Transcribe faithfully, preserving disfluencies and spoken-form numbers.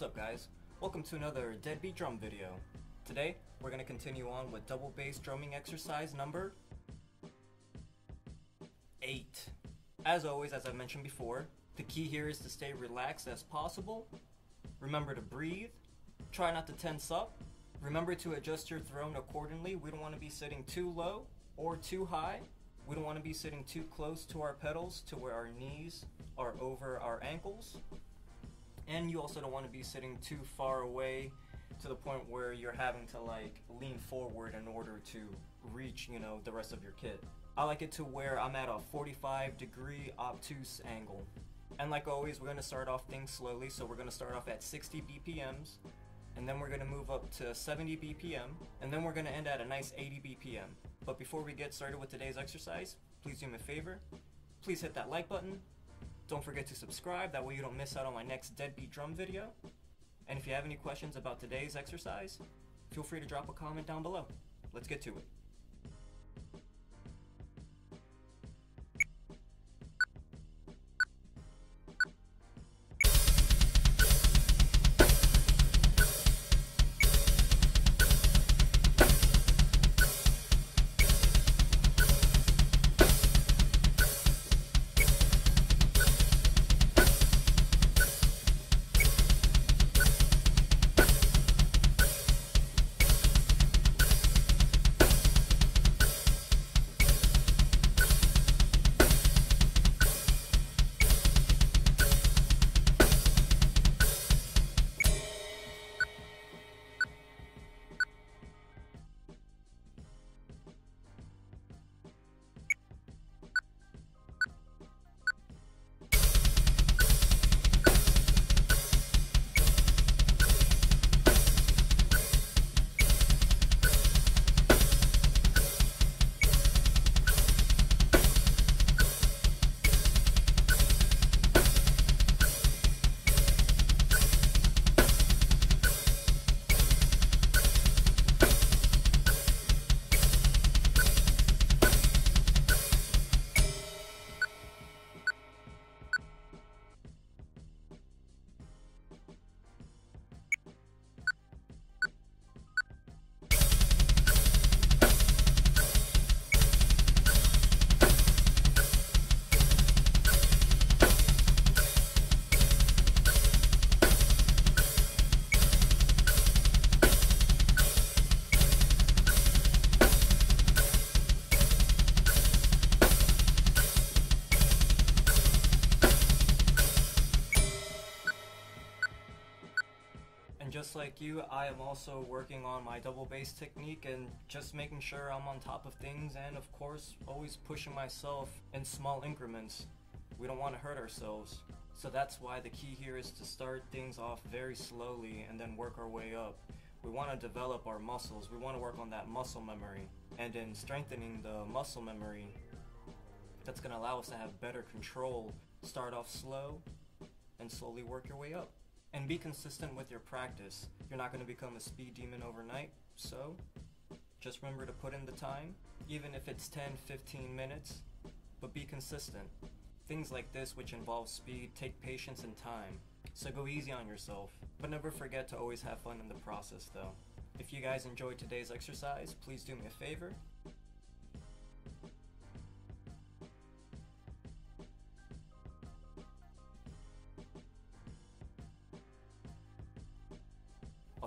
What's up, guys? Welcome to another Deadbeat Drum video. Today, we're going to continue on with double bass drumming exercise number eight. As always, as I've mentioned before, the key here is to stay relaxed as possible. Remember to breathe. Try not to tense up. Remember to adjust your throne accordingly. We don't want to be sitting too low or too high. We don't want to be sitting too close to our pedals to where our knees are over our ankles. And you also don't want to be sitting too far away to the point where you're having to like lean forward in order to reach, you know, the rest of your kit. I like it to where I'm at a forty-five degree obtuse angle. And like always, we're going to start off things slowly. So we're going to start off at sixty B P Ms, and then we're going to move up to seventy B P M, and then we're going to end at a nice eighty B P M. But before we get started with today's exercise, please do me a favor. Please hit that like button. Don't forget to subscribe, that way you don't miss out on my next Deadbeat Drum video. And if you have any questions about today's exercise, feel free to drop a comment down below. Let's get to it. Just like you, I am also working on my double bass technique and just making sure I'm on top of things, and of course always pushing myself in small increments. We don't want to hurt ourselves. So that's why the key here is to start things off very slowly and then work our way up. We want to develop our muscles. We want to work on that muscle memory. And in strengthening the muscle memory, that's going to allow us to have better control. Start off slow and slowly work your way up. And be consistent with your practice. You're not going to become a speed demon overnight, so just remember to put in the time, even if it's ten, fifteen minutes, but be consistent. Things like this, which involve speed, take patience and time, so go easy on yourself. But never forget to always have fun in the process, though. If you guys enjoyed today's exercise, please do me a favor. I'll